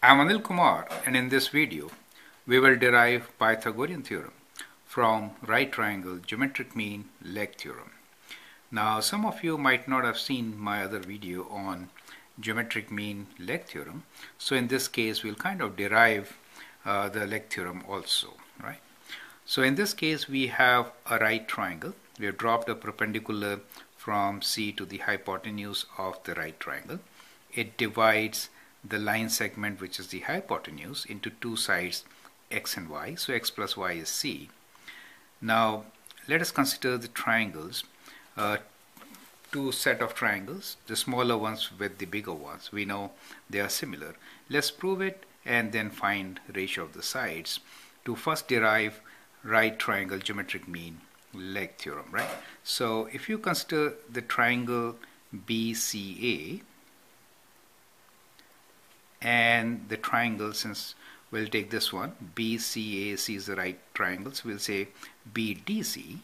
I am Anil Kumar, and in this video we will derive Pythagorean theorem from right triangle geometric mean leg theorem. Now some of you might not have seen my other video on geometric mean leg theorem, so in this case we'll kind of derive the leg theorem also, right? So in this case we have a right triangle. We have dropped a perpendicular from C to the hypotenuse of the right triangle. It divides the line segment, which is the hypotenuse, into two sides, x and y. So x plus y is c. Now let us consider the triangles, two set of triangles, the smaller ones with the bigger ones. We know they are similar. Let's prove it and then find ratio of the sides to first derive right triangle geometric mean leg theorem, right? So if you consider the triangle BCA, and the triangle, since we'll take this one, BCAC is the right triangle, so we'll say BDC.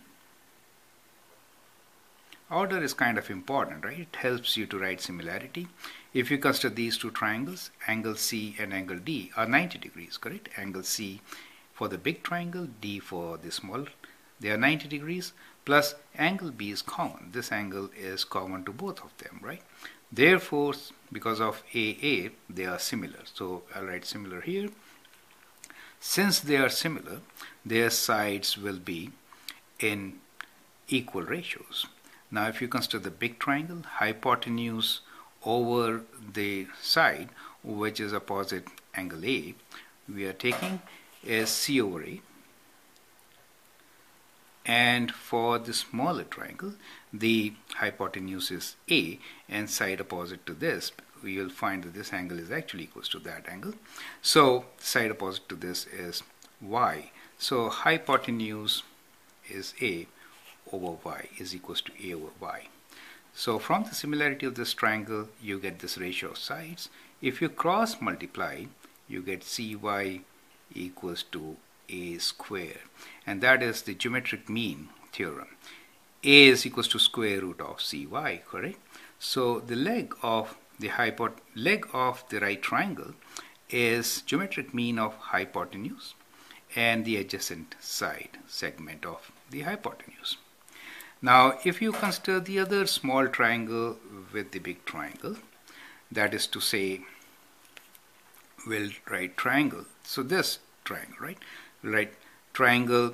Order is kind of important, right? It helps you to write similarity. If you consider these two triangles, angle C and angle D are 90 degrees, correct? Angle C for the big triangle, D for the small, they are 90 degrees, plus angle B is common. This angle is common to both of them, right? Therefore, because of AA, they are similar. So I'll write similar here. Since they are similar, their sides will be in equal ratios. Now, if you consider the big triangle, hypotenuse over the side, which is opposite angle A, we are taking is C over A. And for the smaller triangle, the hypotenuse is A, and side opposite to this, we will find that this angle is actually equals to that angle. So side opposite to this is Y. So hypotenuse is A over Y is equals to A over Y. So from the similarity of this triangle, you get this ratio of sides. If you cross multiply, you get CY equals to A square, and that is the geometric mean theorem. A is equals to square root of CY, correct? So the leg of the right triangle is geometric mean of hypotenuse and the adjacent side segment of the hypotenuse. Now if you consider the other small triangle with the big triangle, that is to say, we'll write triangle, so this triangle, right? Right, triangle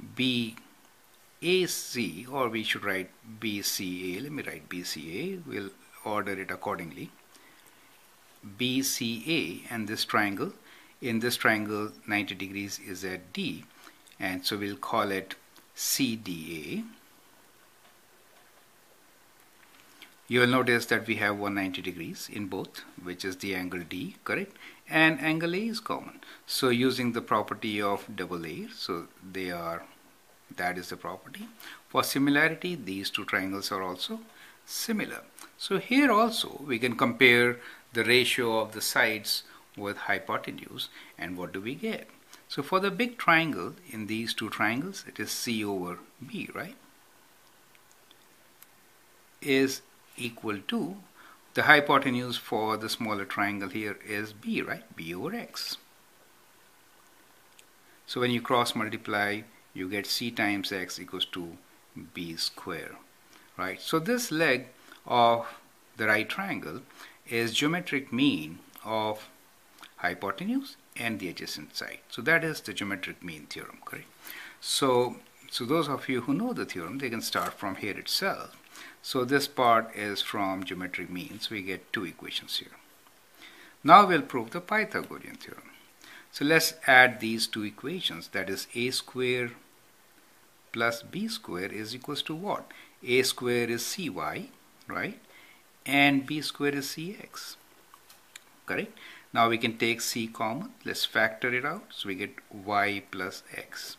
BAC, or we should write BCA. Let me write BCA. We'll order it accordingly. BCA, and this triangle, in this triangle 90 degrees is at D, and so we'll call it CDA. You will notice that we have 190 degrees in both, which is the angle D, correct? And angle A is common. So using the property of double A, so they are, that is the property. For similarity, these two triangles are also similar. So here also we can compare the ratio of the sides with hypotenuse, and what do we get? So for the big triangle, in these two triangles, it is C over B, right? Is equal to the hypotenuse for the smaller triangle here is B, right? B over X. So when you cross multiply, you get C times X equals to B square, right? So this leg of the right triangle is geometric mean of hypotenuse and the adjacent side. So that is the geometric mean theorem, correct? So those of you who know the theorem, they can start from here itself. So this part is from geometric means. We get two equations here. Now we'll prove the Pythagorean theorem. So let's add these two equations. That is A square plus B square is equals to what? A square is CY, right? And B square is CX, correct? Now we can take C common. Let's factor it out. So we get Y plus X.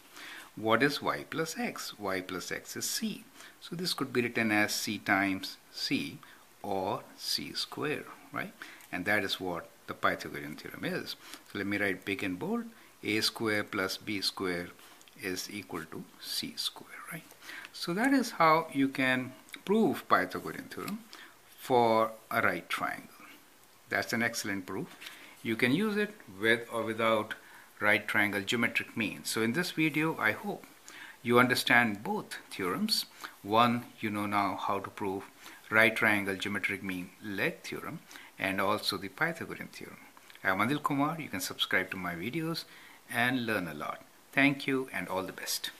What is Y plus X? Y plus X is C. So this could be written as C times C or C square, right? And that is what the Pythagorean theorem is. So let me write big and bold. A square plus B square is equal to C square, right? So that is how you can prove Pythagorean theorem for a right triangle. That's an excellent proof. You can use it with or without right triangle geometric mean. So in this video, I hope you understand both theorems. One, you know now how to prove right triangle geometric mean leg theorem and also the Pythagorean theorem. I am Anil Kumar. You can subscribe to my videos and learn a lot. Thank you and all the best.